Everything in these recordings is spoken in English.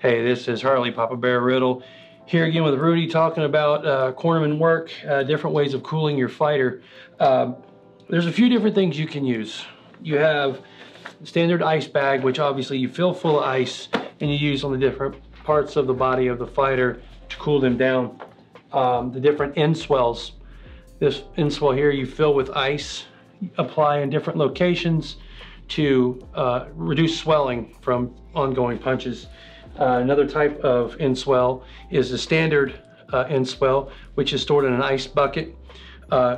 Hey, this is Harley Papa Bear Riddle here again with Rudy, talking about cornerman work, different ways of cooling your fighter. There's a few different things you can use. You have standard ice bag, which obviously you fill full of ice and you use on the different parts of the body of the fighter to cool them down. The different end swells. This end swell here you fill with ice, apply in different locations to reduce swelling from ongoing punches. Another type of end swell is the standard end swell, which is stored in an ice bucket,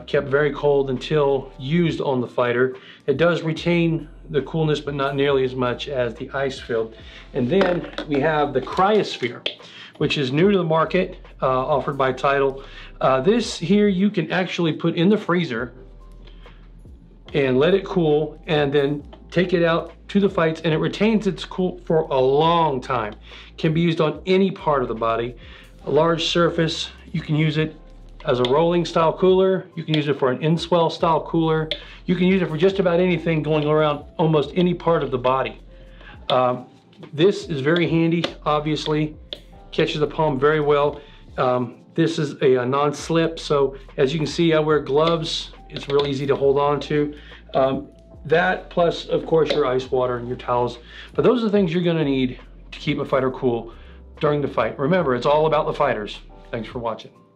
kept very cold until used on the fighter. It does retain the coolness, but not nearly as much as the ice filled. And then we have the cryosphere, which is new to the market, offered by Tidal. This here you can actually put in the freezer and let it cool, and then take it out to the fights, and it retains its cool for a long time. Can be used on any part of the body. A large surface, you can use it as a rolling style cooler. You can use it for an in-swell style cooler. You can use it for just about anything going around almost any part of the body. This is very handy, obviously. Catches the palm very well. This is a non-slip, so as you can see, I wear gloves. It's real easy to hold on to. That plus, of course, your ice water and your towels. But those are the things you're gonna need to keep a fighter cool during the fight. Remember, it's all about the fighters. Thanks for watching.